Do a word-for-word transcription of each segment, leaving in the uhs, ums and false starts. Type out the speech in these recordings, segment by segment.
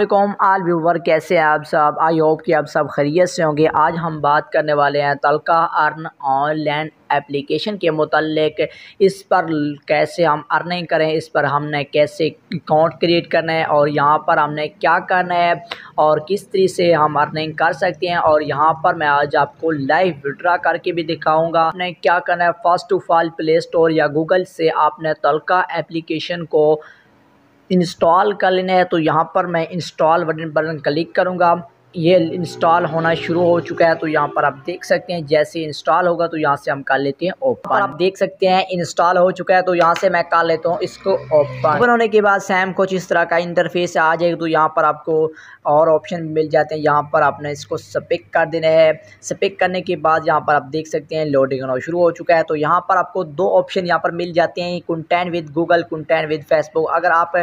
अस्सलाम आल व्यूवर, कैसे हैं आप सब? आई होप कि आप सब खैरियत से होंगे। आज हम बात करने वाले हैं तलका अर्न ऑनलाइन एप्लीकेशन के मतलब, इस पर कैसे हम अर्निंग करें, इस पर हमने कैसे अकाउंट क्रिएट करना है और यहाँ पर हमने क्या करना है और किस तरीके से हम अर्निंग कर सकते हैं। और यहाँ पर मैं आज आपको लाइव विड्रा करके भी दिखाऊंगा आपने क्या करना है। First of all play store या गूगल से आपने तलका एप्लीकेशन को इंस्टॉल कर लेना है। तो यहाँ पर मैं इंस्टॉल बटन पर क्लिक करूँगा। ये इंस्टॉल होना शुरू हो चुका है, तो यहाँ पर आप देख सकते हैं जैसे इंस्टॉल होगा तो यहाँ से हम कर लेते हैं ओपन। आप देख सकते हैं इंस्टॉल हो चुका है, तो यहाँ से मैं कर लेता हूँ इसको ओपन। ओपन होने के बाद सैम कुछ इस तरह का इंटरफेस आ जाएगा। तो यहाँ पर आपको और ऑप्शन मिल जाते हैं, यहाँ पर आपने इसको स्पिक कर देना है। स्पिक करने के बाद यहाँ पर आप देख सकते हैं लोडिंग होना शुरू हो चुका है। तो यहाँ पर आपको दो ऑप्शन यहाँ पर मिल जाते हैं, content with Google, content with Facebook. अगर आप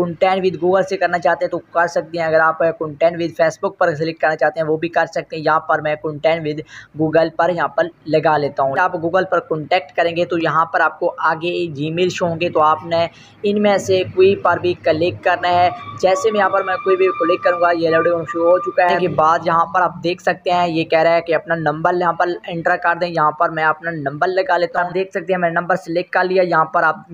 कंटेंट विद गूगल से करना चाहते हैं तो कर सकते हैं, अगर आप कंटेंट विद फेसबुक पर सिलेक्ट करना चाहते हैं वो भी कर सकते हैं। यहाँ पर मैं कंटेंट विद गूगल पर यहाँ पर लगा लेता हूँ। आप गूगल पर कॉन्टैक्ट करेंगे तो यहाँ पर आपको आगे जीमेल शो होंगे, तो आपने इनमें से कोई पर भी क्लिक करना है। जैसे मैं यहाँ पर मैं कोई भी क्लिक करूँगा, ये लोडिंग शुरू हो चुका है। के बाद यहाँ पर आप देख सकते हैं ये कह रहा है कि अपना नंबर यहाँ पर एंटर कर दें। यहाँ पर मैं अपना नंबर लगा लेता हूँ। देख सकते हैं मैं नंबर सेलेक्ट कर लिया। यहाँ पर आप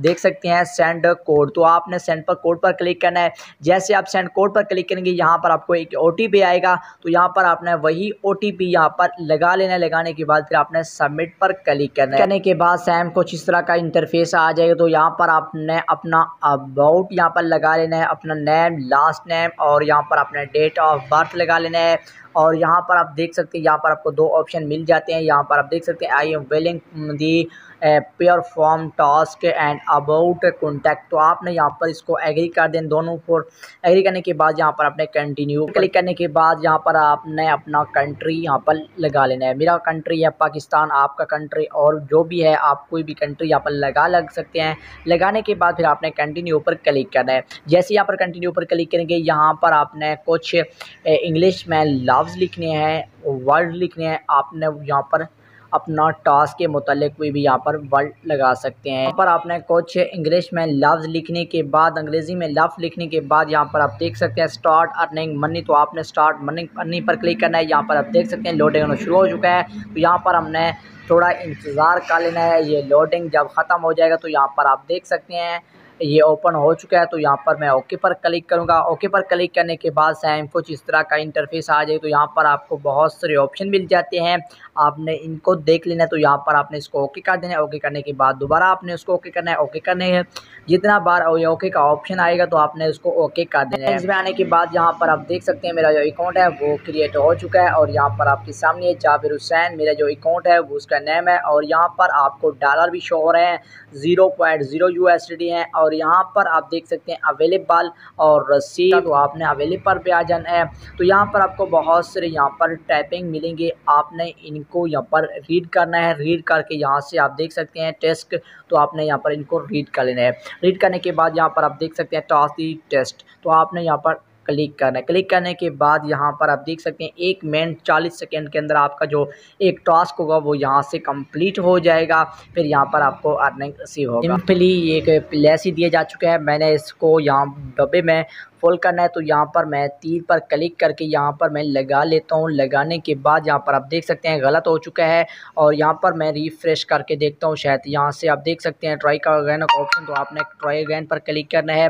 देख सकते हैं सेंड कोड, तो आपने सेंड पर कोड पर क्लिक करना है। जैसे आप सेंड कोड पर क्लिक करेंगे यहाँ पर आपको एक ओटीपी आएगा, तो यहाँ पर आपने वही ओटीपी यहाँ पर लगा लेना है। लगाने के बाद फिर आपने सबमिट पर क्लिक करना है। करने के बाद सैम कुछ इस तरह का इंटरफेस आ जाएगा। तो यहाँ पर आपने अपना अबाउट यहाँ पर लगा लेना है, अपना नेम, लास्ट नेम और यहाँ पर अपने डेट ऑफ बर्थ लगा लेना है। और यहाँ पर आप देख सकते हैं यहाँ पर आपको दो ऑप्शन मिल जाते हैं। यहाँ पर आप देख सकते हैं I am willing the pair form task and about contact, तो आपने यहाँ पर इसको एग्री कर दें दोनों पर। एग्री करने के बाद यहाँ पर आपने कंटिन्यू क्लिक करने के बाद यहाँ पर आपने अपना कंट्री यहाँ पर लगा लेना है। मेरा कंट्री है पाकिस्तान, आपका कंट्री और जो भी है आप कोई भी कंट्री यहाँ पर लगा लग सकते हैं। लगाने के बाद फिर आपने कंटिन्यू पर क्लिक करना है। जैसे यहाँ पर कंटिन्यू पर क्लिक करेंगे यहाँ पर आपने कुछ इंग्लिश में लफ्ज़ लिखने हैं, वर्ड लिखने हैं। आपने यहाँ पर अपना टास्क के मुतालिक कोई भी यहाँ पर वर्ड लगा सकते हैं। यहाँ पर आपने कुछ इंग्लिश में लफ्ज़ लिखने के बाद, अंग्रेज़ी में लफ्ज़ लिखने के बाद यहाँ पर आप देख सकते हैं स्टार्ट अर्निंग मनी, तो आपने स्टार्ट मनी मनी पर क्लिक करना है। यहाँ पर आप देख सकते हैं लोडिंग होना शुरू हो चुका है, तो यहाँ पर हमने थोड़ा इंतज़ार कर लेना है। ये लोडिंग जब ख़त्म हो जाएगा तो यहाँ पर आप देख सकते हैं ये ओपन हो चुका है। तो यहाँ पर मैं ओके पर क्लिक करूँगा। ओके पर क्लिक करने के बाद सैम कुछ इस तरह का इंटरफेस आ जाए। तो यहाँ पर आपको बहुत सारे ऑप्शन मिल जाते हैं, आपने इनको देख लेना है। तो यहाँ पर आपने इसको ओके कर देना है। ओके करने के बाद दोबारा आपने उसको ओके करना है। ओके करने है जितना बार ये ओके का ऑप्शन आएगा तो आपने उसको ओके कर देना है। इसमें आने के बाद यहाँ पर आप देख सकते हैं मेरा जो अकाउंट है वो क्रिएट हो चुका है। और यहाँ पर आपके सामने जाबिर हुसैन मेरा जो अकाउंट है वो उसका नेम है। और यहाँ पर आपको डॉलर भी शो हो रहे हैं, zero point zero U S D है। और और यहाँ पर आप देख सकते हैं अवेलेबल और रसीद, तो आपने अवेलेबल पे आ जाना है। तो यहाँ पर आपको बहुत सारे यहाँ पर टाइपिंग मिलेंगे, आपने इनको यहाँ पर रीड करना है। रीड करके यहाँ से आप देख सकते हैं टेस्ट, तो आपने यहाँ पर इनको रीड कर लेना है। रीड करने के बाद यहाँ पर आप देख सकते हैं टास्क दी टेस्ट, तो आपने यहाँ पर क्लिक करना है। क्लिक करने के बाद यहाँ पर आप देख सकते हैं एक मिनट चालीस सेकेंड के अंदर आपका जो एक टास्क होगा वो यहाँ से कंप्लीट हो जाएगा। फिर यहाँ पर आपको अर्निंग रिसीव होगा। सिंपली एक प्लेस ही दिया जा चुका है। मैंने इसको यहाँ डब्बे में फुल करना है, तो यहाँ पर मैं तीर पर क्लिक करके यहाँ पर मैं लगा लेता हूँ। लगाने के बाद यहाँ पर आप देख सकते हैं गलत हो चुका है। और यहाँ पर मैं रिफ्रेश करके देखता हूँ, शायद यहाँ से आप देख सकते हैं ट्राई का अगैन का ऑप्शन, तो आपने ट्राई अगैन पर क्लिक करना है।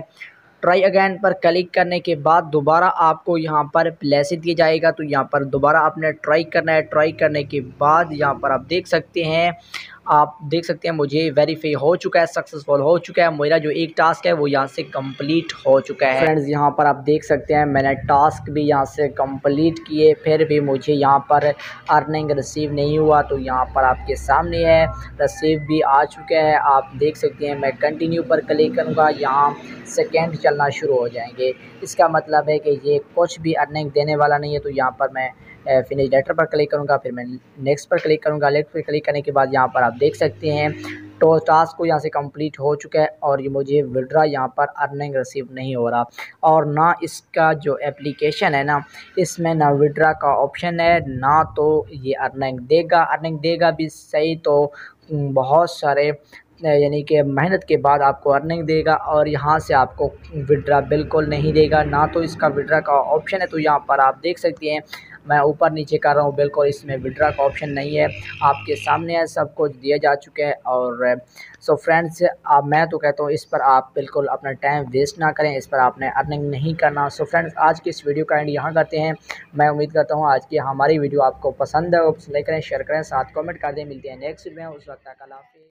ट्राई अगैन पर क्लिक करने के बाद दोबारा आपको यहाँ पर प्लेस दिया जाएगा, तो यहाँ पर दोबारा आपने ट्राई करना है। ट्राई करने के बाद यहाँ पर आप देख सकते हैं आप देख सकते हैं मुझे वेरीफाई हो चुका है, सक्सेसफुल हो चुका है। मेरा जो एक टास्क है वो यहाँ से कंप्लीट हो चुका है। फ्रेंड्स यहाँ पर आप देख सकते हैं मैंने टास्क भी यहाँ से कंप्लीट किए, फिर भी मुझे यहाँ पर अर्निंग रिसीव नहीं हुआ। तो यहाँ पर आपके सामने है रिसीव भी आ चुका है, आप देख सकते हैं। मैं कंटिन्यू पर क्लिक करूँगा, यहाँ सेकेंड चलना शुरू हो जाएंगे, इसका मतलब है कि ये कुछ भी अर्निंग देने वाला नहीं है। तो यहाँ पर मैं फिनिश लेटर पर क्लिक करूँगा, फिर मैं नेक्स्ट पर क्लिक करूँगा। नेक्स्ट पर क्लिक करने के बाद यहाँ पर आप देख सकते हैं तो टास्क को यहाँ से कंप्लीट हो चुका है। और ये मुझे विड्रा यहाँ पर अर्निंग रिसीव नहीं हो रहा, और ना इसका जो एप्लीकेशन है ना इसमें ना विड्रा का ऑप्शन है, ना तो ये अर्निंग देगा। अर्निंग देगा भी सही तो बहुत सारे यानी कि मेहनत के बाद आपको अर्निंग देगा और यहाँ से आपको विड्रा बिल्कुल नहीं देगा, ना तो इसका विड्रा का ऑप्शन है। तो यहाँ पर आप देख सकते हैं मैं ऊपर नीचे कर रहा हूँ, बिल्कुल इसमें विड्रा का ऑप्शन नहीं है, आपके सामने है, सब कुछ दिया जा चुका है। और सो फ्रेंड्स आप मैं तो कहता हूँ इस पर आप बिल्कुल अपना टाइम वेस्ट ना करें, इस पर आपने अर्निंग नहीं करना। सो फ्रेंड्स आज की इस वीडियो का एंड यहाँ करते हैं। मैं उम्मीद करता हूँ आज की हमारी वीडियो आपको पसंद है, लाइक करें, शेयर करें, साथ कॉमेंट कर दें। मिलते हैं नेक्स्ट वीडियो में, उस वक्त तक अल्लाह हाफ़िज़।